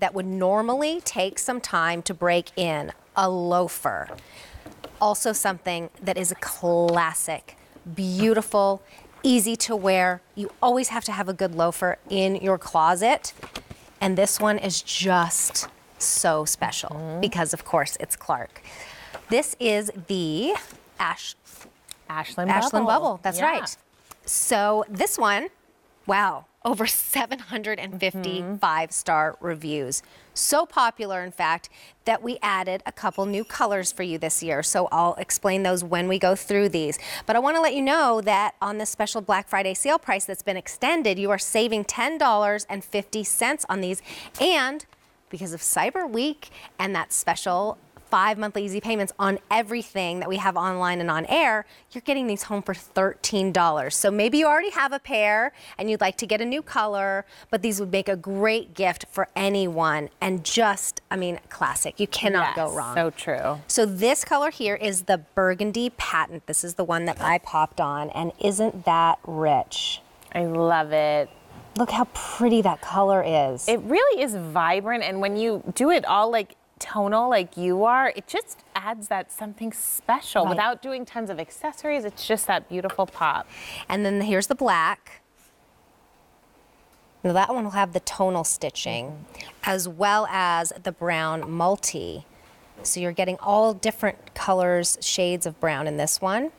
that would normally take some time to break in, a loafer. Also something that is a classic, beautiful, easy to wear. You always have to have a good loafer in your closet. And this one is just so special because, of course, it's Clark. This is the Ashland Bubble. That's right. So this one, wow, over 755 five-star reviews. So popular, in fact, that we added a couple new colors for you this year. So I'll explain those when we go through these. But I want to let you know that on this special Black Friday sale price that's been extended, you are saving $10.50 on these. And because of Cyber Week and that special 5 monthly easy payments on everything that we have online and on air, you're getting these home for $13. So maybe you already have a pair and you'd like to get a new color, but these would make a great gift for anyone and just, I mean, classic. You cannot go wrong. So true. So this color here is the burgundy patent. This is the one that I popped on, and isn't that rich? I love it. Look how pretty that color is. It really is vibrant, and when you do it all like tonal like you are, it just adds that something special without doing tons of accessories. It's just that beautiful pop. And then here's the black. Now that one will have the tonal stitching as well as the brown multi. So you're getting all different colors, shades of brown in this one.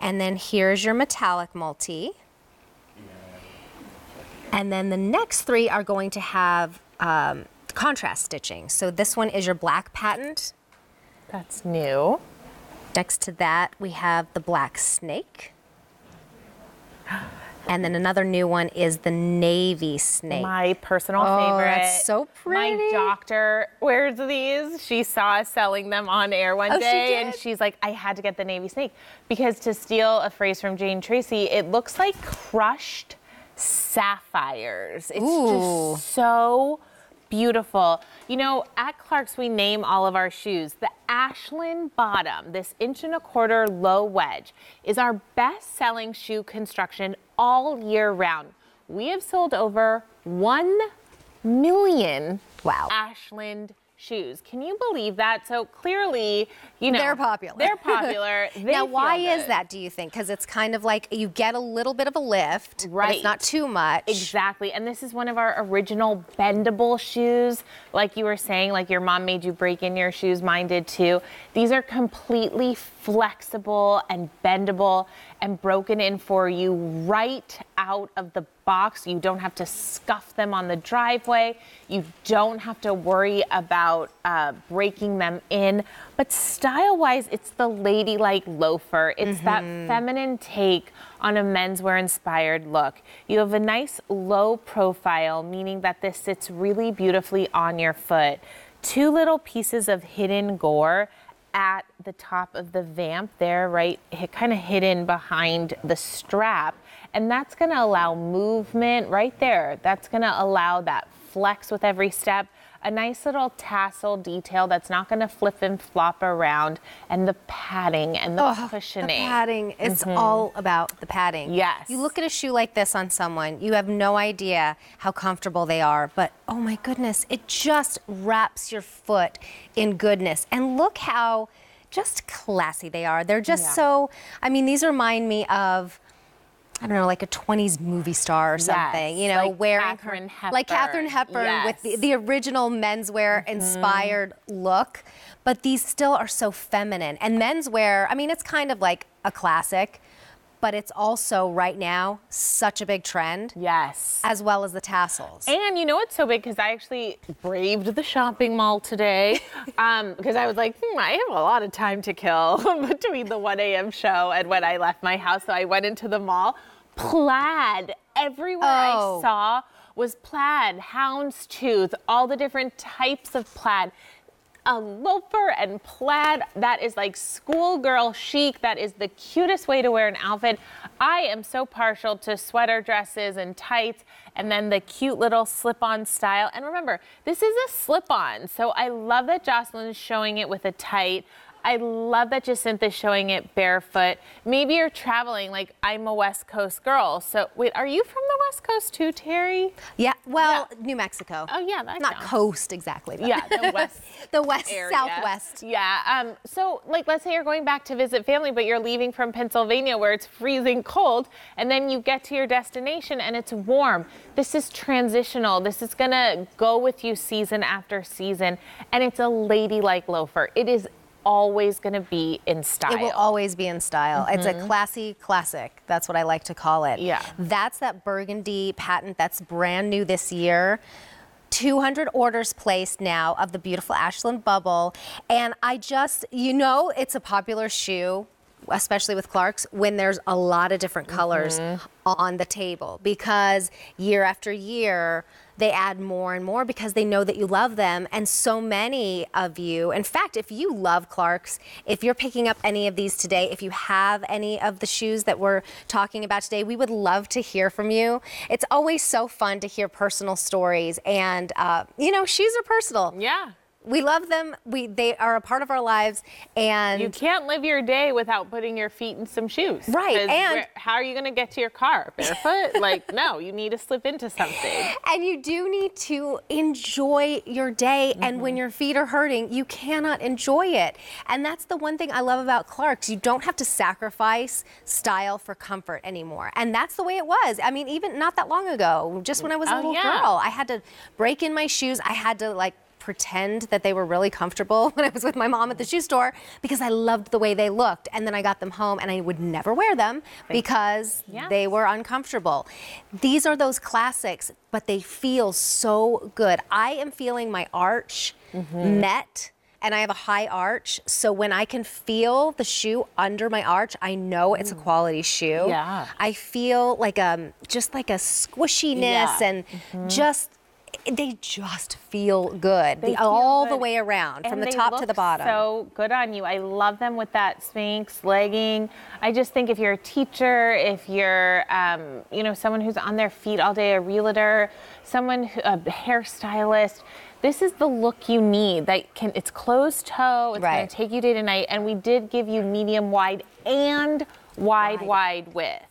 And then here's your metallic multi. And then the next three are going to have contrast stitching. So this one is your black patent. That's new. Next to that, we have the black snake. And then another new one is the navy snake. My personal favorite. Oh, that's so pretty. My doctor wears these. She saw us selling them on air one day, she did? And she's like, I had to get the navy snake. Because to steal a phrase from Jane Tracy, it looks like crushed sapphires. It's just so beautiful. You know, at Clark's, we name all of our shoes. The Ashland Bottom, this 1.25-inch low wedge, is our best-selling shoe construction all year round. We have sold over 1 million Ashland shoes. Can you believe that? So clearly, you know, they're popular. They're popular. Now, why is that, do you think? Because it's kind of like you get a little bit of a lift, but it's not too much. Exactly. And this is one of our original bendable shoes. Like you were saying, like your mom made you break in your shoes. Mine did too. These are completely flexible and bendable and broken in for you right out of the box. You don't have to scuff them on the driveway. You don't have to worry about breaking them in. But style-wise, it's the ladylike loafer. It's that feminine take on a menswear-inspired look. You have a nice low profile, meaning that this sits really beautifully on your foot. Two little pieces of hidden gore at the top of the vamp there, right, kind of hidden behind the strap. And that's going to allow movement right there. That's going to allow that flex with every step. A nice little tassel detail that's not going to flip and flop around. And the padding and the cushioning. The padding. It's all about the padding. Yes. You look at a shoe like this on someone, you have no idea how comfortable they are. But, oh my goodness, it just wraps your foot in goodness. And look how just classy they are. They're just so, I mean, these remind me of, I don't know, like a 20s movie star or something, you know, like wearing Katherine Hepburn with the original menswear inspired look. But these still are so feminine. And menswear, I mean, it's kind of like a classic, but it's also right now such a big trend. Yes. As well as the tassels. And you know what's so big, because I actually braved the shopping mall today because I was like, I have a lot of time to kill between the 1 a.m. show and when I left my house. So I went into the mall. Plaid. Everywhere I saw was plaid, houndstooth, all the different types of plaid. A loafer and plaid, that is like schoolgirl chic. That is the cutest way to wear an outfit. I am so partial to sweater dresses and tights, and then the cute little slip-on style. And remember, this is a slip-on, so I love that Jocelyn's showing it with a tight. I love that Jacinta's showing it barefoot. Maybe you're traveling, like I'm a West Coast girl. So wait, are you from the West Coast too, Terry? Yeah, well, yeah. New Mexico. Oh yeah, that not counts. Coast exactly. But. Yeah, the West, the West area. Southwest. Yeah. So like, let's say you're going back to visit family, but you're leaving from Pennsylvania where it's freezing cold, and then you get to your destination and it's warm. This is transitional. This is gonna go with you season after season, and it's a ladylike loafer. It is always going to be in style. It will always be in style. Mm-hmm. It's a classy classic. That's what I like to call it. Yeah. That's that burgundy patent that's brand new this year. 200 orders placed now of the beautiful Ashland Bubble. And I just, you know, it's a popular shoe, especially with Clarks, when there's a lot of different colors mm-hmm. on the table, because year after year, they add more and more because they know that you love them. And so many of you, in fact, if you love Clarks, if you're picking up any of these today, if you have any of the shoes that we're talking about today, we would love to hear from you. It's always so fun to hear personal stories, and you know, shoes are personal. Yeah. We love them. They are a part of our lives, and you can't live your day without putting your feet in some shoes. Right. And how are you going to get to your car barefoot? Like, no, you need to slip into something. And you do need to enjoy your day. Mm-hmm. And when your feet are hurting, you cannot enjoy it. And that's the one thing I love about Clarks. You don't have to sacrifice style for comfort anymore. And that's the way it was. I mean, even not that long ago, just when I was a little girl, I had to break in my shoes. I had to like pretend that they were really comfortable when I was with my mom at the shoe store because I loved the way they looked, and then I got them home and I would never wear them because they were uncomfortable. These are those classics, but they feel so good. I am feeling my arch met, and I have a high arch, so when I can feel the shoe under my arch, I know it's a quality shoe. Yeah. I feel like just like a squishiness and just they just feel good all the way around, from the top to the bottom. So good on you. I love them with that Spanx legging. I just think if you're a teacher, if you're, you know, someone who's on their feet all day, a realtor, someone, a hairstylist, this is the look you need. That can, it's closed toe. It's going to take you day to night. And we did give you medium wide and wide width.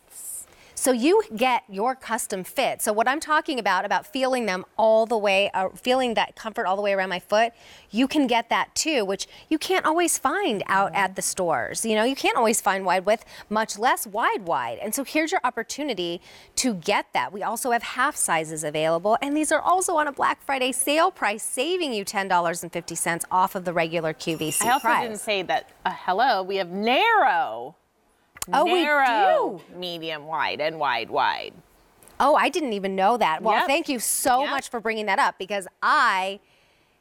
So you get your custom fit. So what I'm talking about feeling them all the way, feeling that comfort all the way around my foot, you can get that too, which you can't always find out at the stores. You know, you can't always find wide width, much less wide. And so here's your opportunity to get that. We also have half sizes available, and these are also on a Black Friday sale price, saving you $10.50 off of the regular QVC price. I also didn't say that, we have narrow. Oh, narrow, we do. Medium, wide, and wide. Oh, I didn't even know that. Well, thank you so much for bringing that up, because I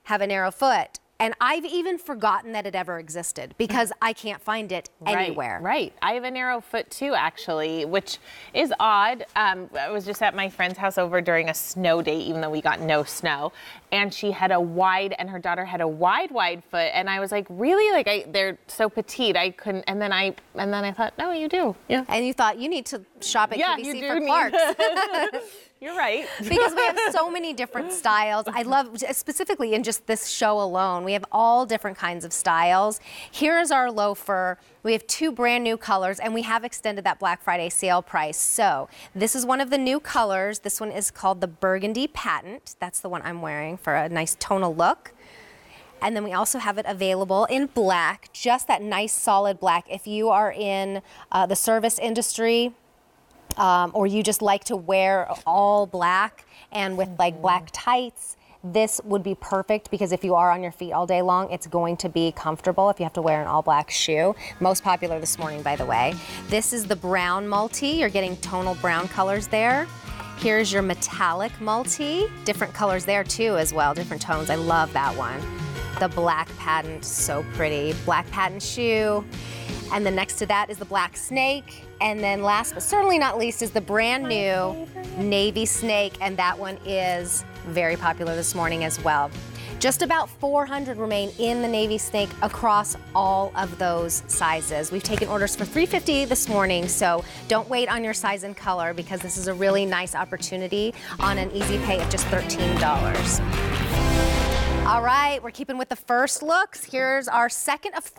have a narrow foot, and I've even forgotten that it ever existed because I can't find it anywhere. Right. I have a narrow foot too, actually, which is odd. I was just at my friend's house over during a snow day, even though we got no snow, and she had a wide, and her daughter had a wide foot, and I was like, really? Like, they're so petite, I couldn't. And then I thought, no, you do. Yeah. And you thought, you need to shop at QVC for Clarks. You're right. Because we have so many different styles. I love, specifically in just this show alone, we have all different kinds of styles. Here is our loafer. We have two brand new colors, and we have extended that Black Friday sale price. So this is one of the new colors. This one is called the Burgundy Patent. That's the one I'm wearing for a nice tonal look. And then we also have it available in black, just that nice solid black. If you are in the service industry, or you just like to wear all black and with like black tights, this would be perfect, because if you are on your feet all day long, it's going to be comfortable if you have to wear an all black shoe. Most popular this morning, by the way. This is the brown multi. You're getting tonal brown colors there. Here's your metallic multi. Different colors there too as well, different tones. I love that one. The black patent, so pretty. Black patent shoe. And then next to that is the black snake. And then last but certainly not least is the brand new navy snake. And that one is very popular this morning as well. Just about 400 remain in the navy snake across all of those sizes. We've taken orders for $350 this morning, so don't wait on your size and color, because this is a really nice opportunity on an easy pay of just $13. All right, we're keeping with the first looks. Here's our second of